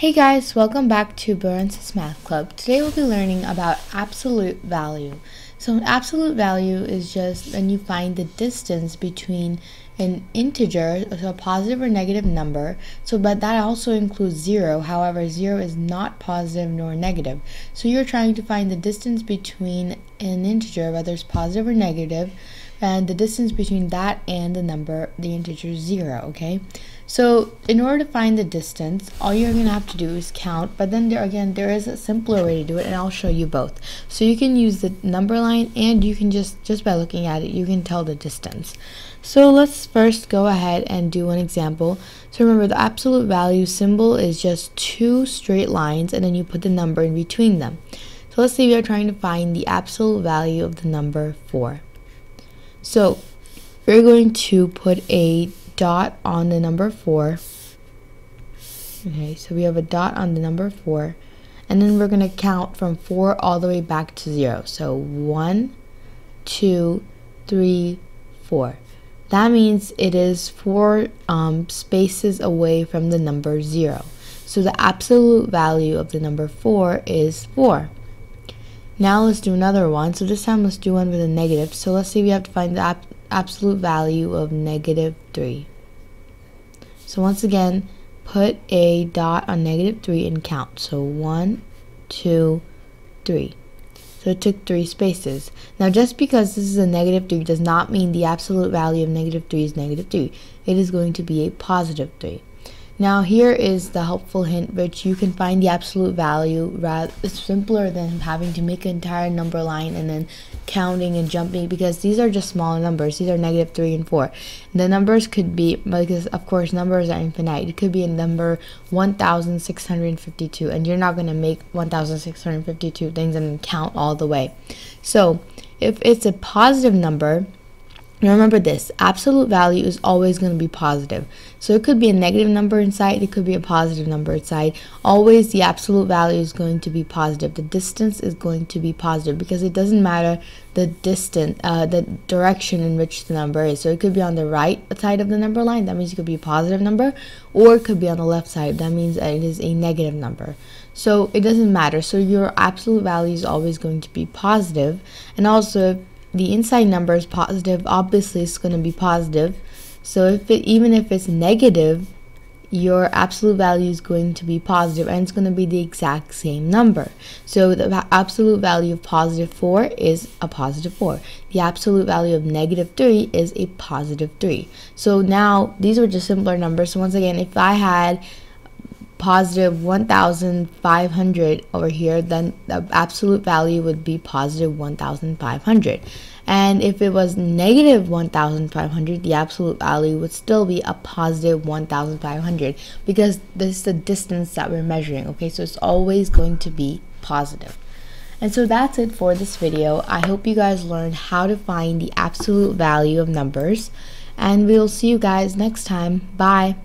Hey guys, welcome back to BroandSis Math Club. Today we'll be learning about absolute value. So an absolute value is just when you find the distance between an integer, so a positive or negative number, but that also includes zero. However, zero is not positive nor negative. So you're trying to find the distance between an integer, whether it's positive or negative, and the distance between that and the number, the integer zero, okay? So in order to find the distance, all you're going to have to do is count, but then there is a simpler way to do it, and I'll show you both. So you can use the number line, and you can just by looking at it, you can tell the distance. So let's first go ahead and do an example. So remember, the absolute value symbol is just two straight lines, and then you put the number in between them. So let's say we are trying to find the absolute value of the number 4. So we're going to put a dot on the number 4. Okay, so we have a dot on the number 4, and then we're going to count from 4 all the way back to 0. So 1, 2, 3, 4. That means it is 4 spaces away from the number 0. So the absolute value of the number 4 is 4. Now let's do another one. So this time let's do one with a negative. So let's say we have to find the absolute value of negative 3. So once again, put a dot on negative 3 and count. So 1, 2, 3. So it took 3 spaces. Now just because this is a negative 3 does not mean the absolute value of negative 3 is negative 3. It is going to be a positive 3. Now here is the helpful hint, which you can find the absolute value. It's simpler than having to make an entire number line and then counting and jumping, because these are just smaller numbers. These are negative 3 and 4. The numbers could be, because of course numbers are infinite, it could be a number 1,652, and you're not going to make 1,652 things and count all the way. So if it's a positive number, now remember this, absolute value is always going to be positive. So it could be a negative number inside, it could be a positive number inside. Always the absolute value is going to be positive. The distance is going to be positive, because it doesn't matter the distance, the direction in which the number is. So it could be on the right side of the number line, that means it could be a positive number, or it could be on the left side, that means it is a negative number. So it doesn't matter. So your absolute value is always going to be positive. And also, the inside number is positive, obviously it's going to be positive. So even if it's negative, your absolute value is going to be positive, and it's going to be the exact same number. So the absolute value of positive 4 is a positive 4. The absolute value of negative 3 is a positive 3. So now these are just simpler numbers. So once again, if I had positive 1,500 over here, then the absolute value would be positive 1,500. And if it was negative 1,500, the absolute value would still be a positive 1,500, because this is the distance that we're measuring, okay? So it's always going to be positive. And so that's it for this video. I hope you guys learned how to find the absolute value of numbers, and we'll see you guys next time. Bye.